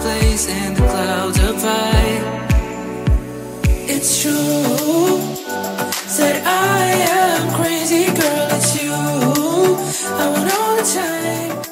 fireplace and the clouds up high. It's true that I am crazy, girl, it's you I want all the time.